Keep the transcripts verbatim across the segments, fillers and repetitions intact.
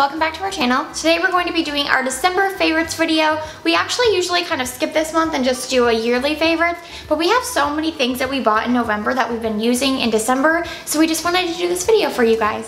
welcome back to our channel. Today we're going to be doing our December favorites video. We actually usually kind of skip this month and just do a yearly favorites, but we have so many things that we bought in November that we've been using in December, so we just wanted to do this video for you guys.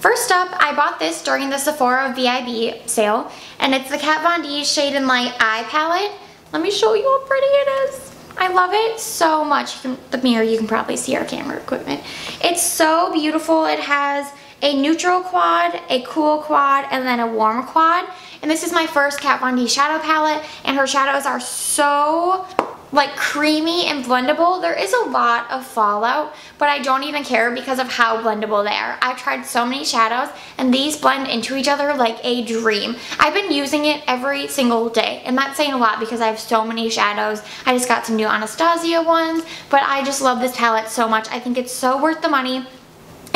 First up, I bought this during the Sephora V I B sale, and it's the Kat Von D Shade and Light Eye Palette. Let me show you how pretty it is. I love it so much. You can, the mirror, you can probably see our camera equipment. It's so beautiful. It has a neutral quad, a cool quad, and then a warm quad. And this is my first Kat Von D shadow palette, and her shadows are so like creamy and blendable. There is a lot of fallout, but I don't even care because of how blendable they are. I've tried so many shadows and these blend into each other like a dream. I've been using it every single day, and that's saying a lot because I have so many shadows. I just got some new Anastasia ones, but I just love this palette so much. I think it's so worth the money.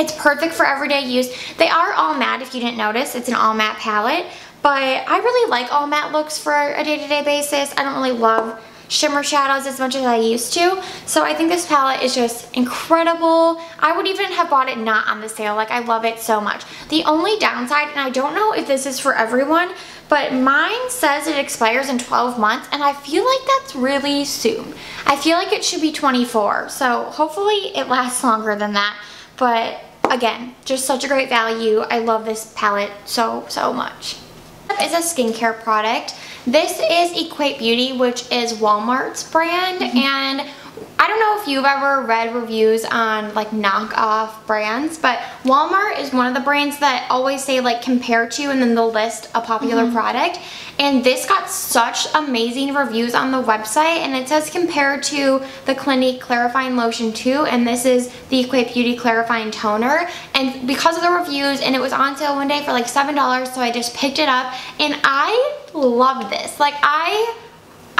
It's perfect for everyday use. They are all matte if you didn't notice. It's an all matte palette, but I really like all matte looks for a day-to-day basis. I don't really love shimmer shadows as much as I used to, so I think this palette is just incredible. I would even have bought it not on the sale. Like, I love it so much. The only downside, and I don't know if this is for everyone, but mine says it expires in twelve months, and I feel like that's really soon. I feel like it should be twenty-four, so hopefully it lasts longer than that. But again, just such a great value. I love this palette so, so much. Is a skincare product. This is Equate Beauty, which is Walmart's brand, mm-hmm. and I don't know if you've ever read reviews on like knockoff brands, but Walmart is one of the brands that always say like compare to, and then they'll list a popular mm-hmm. product. And this got such amazing reviews on the website, and it says compare to the Clinique Clarifying Lotion two, and this is the Equate Beauty Clarifying Toner. And because of the reviews, and it was on sale one day for like seven dollars, so I just picked it up, and I love this. Like, I...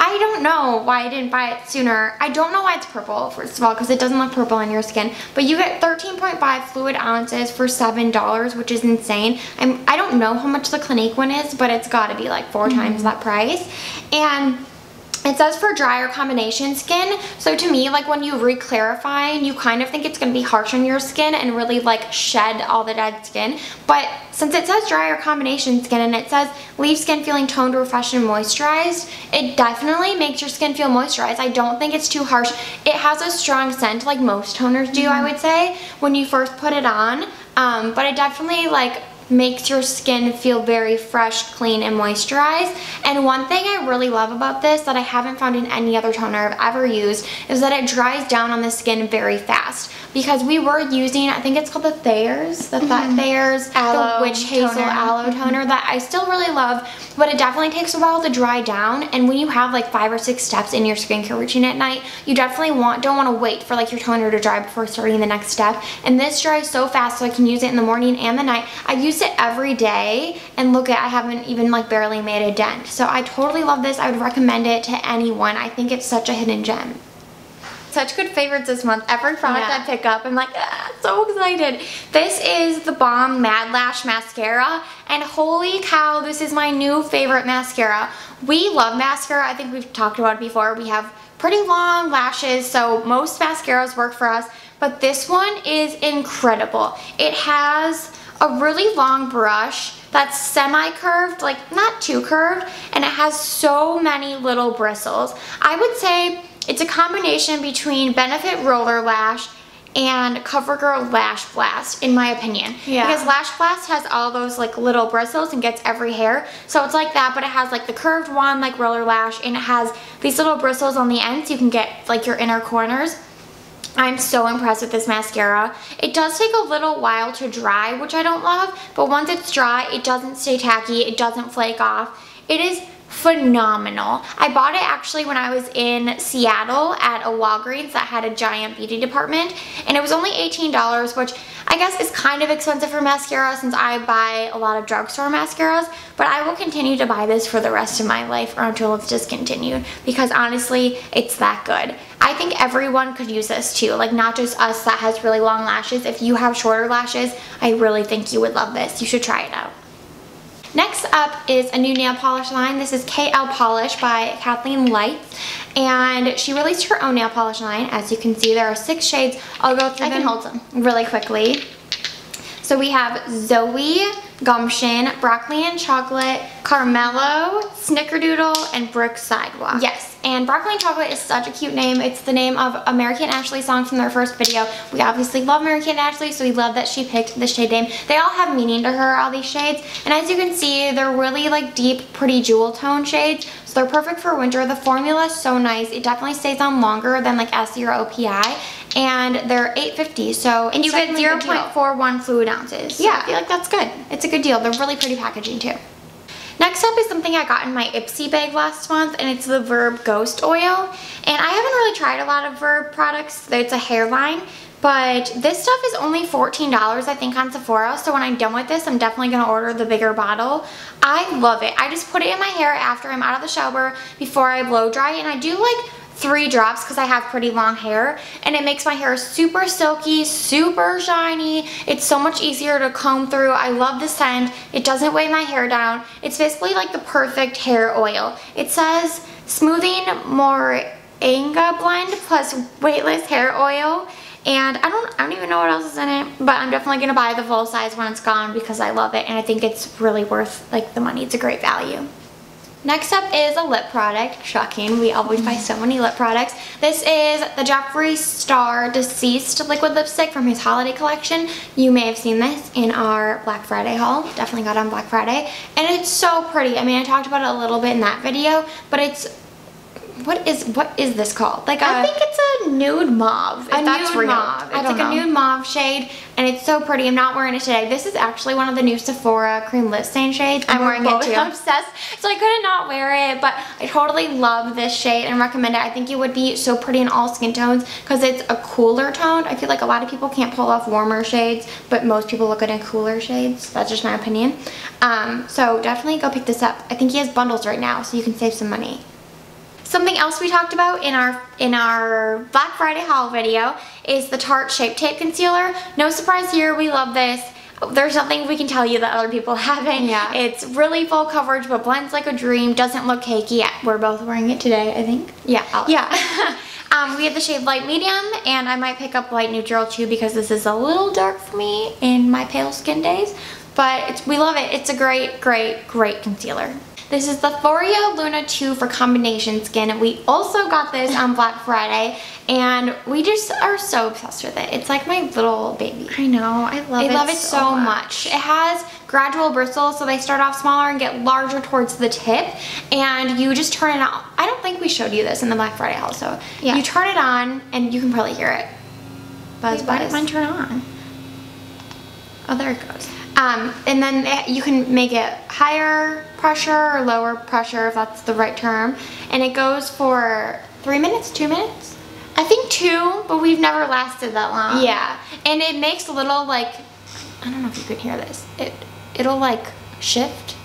I don't know why I didn't buy it sooner. I don't know why it's purple, first of all, because it doesn't look purple on your skin. But you get thirteen point five fluid ounces for seven dollars, which is insane. I'm, I don't know how much the Clinique one is, but it's got to be like four mm-hmm. times that price. And it says for drier combination skin, so to me, like, when you re-clarify, you kind of think it's going to be harsh on your skin and really like shed all the dead skin, but since it says drier combination skin and it says leave skin feeling toned, refreshed, and moisturized, it definitely makes your skin feel moisturized. I don't think it's too harsh. It has a strong scent like most toners do, mm-hmm. I would say, when you first put it on, um, but it definitely like makes your skin feel very fresh, clean, and moisturized. And one thing I really love about this that I haven't found in any other toner I've ever used is that it dries down on the skin very fast, because we were using, I think it's called the Thayer's, the mm-hmm. Thayer's Aloe, the Witch Hazel toner. Aloe toner, that I still really love, but it definitely takes a while to dry down. And when you have like five or six steps in your skincare routine at night, you definitely want don't want to wait for like your toner to dry before starting the next step. And this dries so fast, so I can use it in the morning and the night. I've used it every day, and look at, I haven't even like barely made a dent. So I totally love this. I would recommend it to anyone. I think it's such a hidden gem. Such good favorites this month. Every product yeah. I pick up, I'm like, ah, so excited. This is the Bomb Mad Lash Mascara, and holy cow, this is my new favorite mascara. We love mascara. I think we've talked about it before. We have pretty long lashes, so most mascaras work for us, but this one is incredible. It has a really long brush that's semi-curved, like not too curved, and it has so many little bristles. I would say it's a combination between Benefit Roller Lash and CoverGirl Lash Blast, in my opinion. Yeah. Because Lash Blast has all those like little bristles and gets every hair, so it's like that, but it has like the curved one like Roller Lash, and it has these little bristles on the end, so you can get like your inner corners. I'm so impressed with this mascara. It does take a little while to dry, which I don't love, but once it's dry, it doesn't stay tacky, it doesn't flake off. It is phenomenal. I bought it actually when I was in Seattle at a Walgreens that had a giant beauty department, and it was only eighteen dollars, which I guess is kind of expensive for mascara since I buy a lot of drugstore mascaras, but I will continue to buy this for the rest of my life or until it's discontinued, because honestly, it's that good. I think everyone could use this too, like not just us that has really long lashes. If you have shorter lashes, I really think you would love this. You should try it out. Next up is a new nail polish line. This is K L Polish by Kathleen Light, and she released her own nail polish line. As you can see, there are six shades. I'll go through I them. I can hold them really quickly. So we have Zoe, Gumption, Broccoli and Chocolate, Carmelo, Snickerdoodle, and Brooke Sidewalk. Yes, and Broccoli and Chocolate is such a cute name. It's the name of American Ashley song from their first video. We obviously love American Ashley, so we love that she picked the shade name. They all have meaning to her, all these shades. And as you can see, they're really like deep, pretty jewel tone shades. So they're perfect for winter. The formula is so nice. It definitely stays on longer than like Essie or O P I. And they're eight fifty, so and you get zero point four one fluid ounces. Yeah, I feel like that's good. It's a good deal. They're really pretty packaging too. Next up is something I got in my Ipsy bag last month, and it's the Verb Ghost Oil. And I haven't really tried a lot of Verb products. It's a hair line. But this stuff is only fourteen dollars, I think, on Sephora. So when I'm done with this, I'm definitely going to order the bigger bottle. I love it. I just put it in my hair after I'm out of the shower before I blow dry. And I do like three drops because I have pretty long hair. And it makes my hair super silky, super shiny. It's so much easier to comb through. I love the scent. It doesn't weigh my hair down. It's basically like the perfect hair oil. It says smoothing moringa blend plus weightless hair oil. And I don't, I don't even know what else is in it, but I'm definitely gonna buy the full size when it's gone because I love it and I think it's really worth like the money. It's a great value. Next up is a lip product. Shocking, we always buy so many lip products. This is the Jeffree Star Deceased Liquid Lipstick from his holiday collection. You may have seen this in our Black Friday haul. Definitely got it on Black Friday. And it's so pretty. I mean, I talked about it a little bit in that video, but it's What is what is this called? Like a, I think it's a nude mauve. If a that's nude real. mauve. It's I don't like know. a nude mauve shade, and it's so pretty. I'm not wearing it today. This is actually one of the new Sephora cream lip stain shades. I'm, I'm wearing it too. I'm obsessed, so I couldn't not wear it. But I totally love this shade and recommend it. I think it would be so pretty in all skin tones because it's a cooler tone. I feel like a lot of people can't pull off warmer shades, but most people look good in cooler shades. That's just my opinion. Um, so definitely go pick this up. I think he has bundles right now, so you can save some money. Something else we talked about in our in our Black Friday haul video is the Tarte Shape Tape Concealer. No surprise here, we love this. There's nothing we can tell you that other people haven't. Yeah. It's really full coverage, but blends like a dream, doesn't look cakey. Yeah, we're both wearing it today, I think. Yeah. I'll yeah. Um, we have the shade Light Medium, and I might pick up Light Neutral too because this is a little dark for me in my pale skin days. But it's, we love it. It's a great, great, great concealer. This is the Foreo Luna two for combination skin. We also got this on Black Friday, and we just are so obsessed with it. It's like my little baby. I know. I love I it I love it so, so much. much. It has gradual bristles, so they start off smaller and get larger towards the tip, and you just turn it on. I don't think we showed you this in the Black Friday haul, so yeah. You turn it on, and you can probably hear it. Buzz, Wait, buzz. Why did mine turn on? Oh, there it goes. Um, and then it, you can make it higher pressure or lower pressure, if that's the right term. And it goes for three minutes, two minutes? I think two, but we've never lasted that long. Yeah. And it makes a little, like, I don't know if you can hear this. It, it'll, like, shift.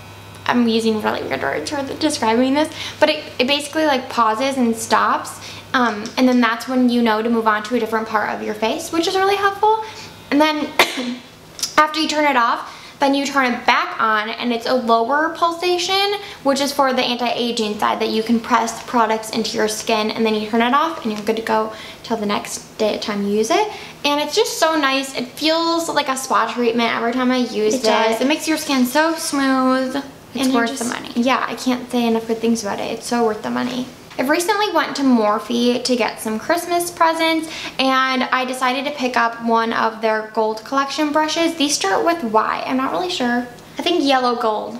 I'm using really weird words for describing this. But it, it basically, like, pauses and stops. Um, and then that's when you know to move on to a different part of your face, which is really helpful. And then after you turn it off, then you turn it back on, and it's a lower pulsation, which is for the anti-aging side, that you can press products into your skin, and then you turn it off, and you're good to go till the next day time you use it. And it's just so nice. It feels like a spa treatment every time I use it. It does. It makes your skin so smooth. It's worth just, the money. Yeah, I can't say enough good things about it. It's so worth the money. I recently went to Morphe to get some Christmas presents, and I decided to pick up one of their gold collection brushes. These start with Y. I'm not really sure. I think yellow gold.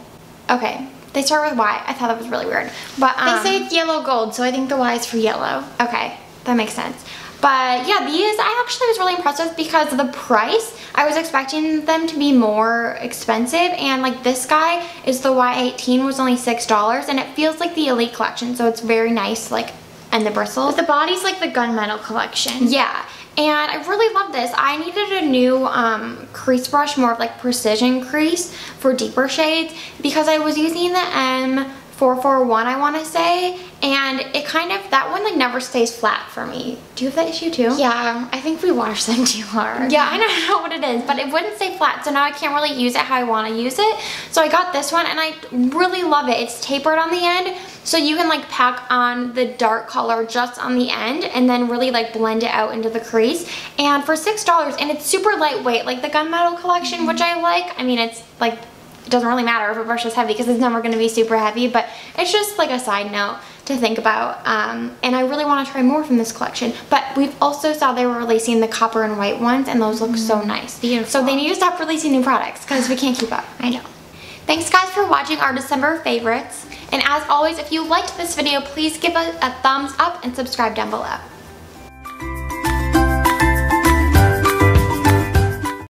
Okay. They start with Y. I thought that was really weird. But um, they say it's yellow gold, so I think the Y is for yellow. Okay. That makes sense. But yeah, these I actually was really impressed with because of the price. I was expecting them to be more expensive, and like this guy is the Y eighteen, was only six dollars, and it feels like the Elite collection, so it's very nice, like, and the bristles. But the body's like the Gunmetal collection. Yeah. And I really love this. I needed a new um, crease brush, more of like precision crease for deeper shades, because I was using the M four four one, I want to say, and it kind of, that one like never stays flat for me. Do you have that issue too? Yeah, I think we wash them too hard. Yeah, I don't know what it is, but it wouldn't stay flat, so now I can't really use it how I want to use it. So I got this one and I really love it. It's tapered on the end, so you can like pack on the dark color just on the end and then really like blend it out into the crease. And for six dollars, and it's super lightweight, like the Gunmetal collection, which I like. I mean, it's like, it doesn't really matter if a brush is heavy because it's never going to be super heavy, but it's just like a side note to think about. Um, and I really want to try more from this collection, but we've also saw they were releasing the copper and white ones, and those look mm, so nice. Beautiful. So they need to stop releasing new products because we can't keep up. I know. Thanks guys for watching our December favorites, and as always, if you liked this video, please give us a thumbs up and subscribe down below.